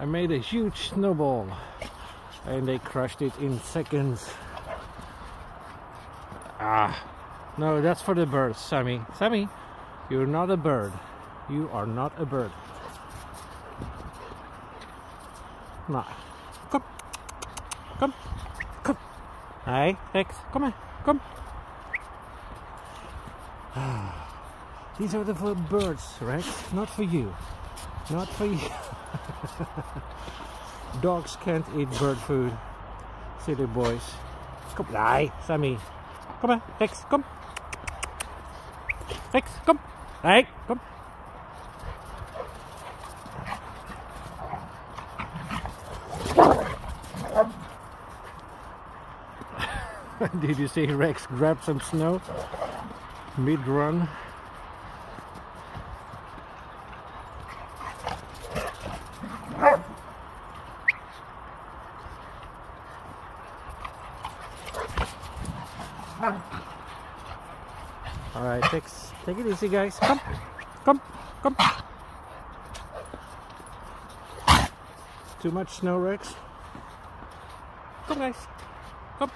I made a huge snowball and they crushed it in seconds. Ah, no, that's for the birds, Sammy. Sammy, you're not a bird. You are not a bird. Nah. Kom. Kom. Kom. Hey, Rex, kom maar. Kom. Ah. These are the for birds, Rex. Not for you. Not for you. Dogs can't eat bird food. Silly boys. Kom. Nee, Sammy. Kom maar, Rex, kom. Rex, kom. Nee, kom. Did you see Rex grab some snow mid-run? Alright, take it easy, guys. Come, come, come. Too much snow, Rex. Come, guys. Come.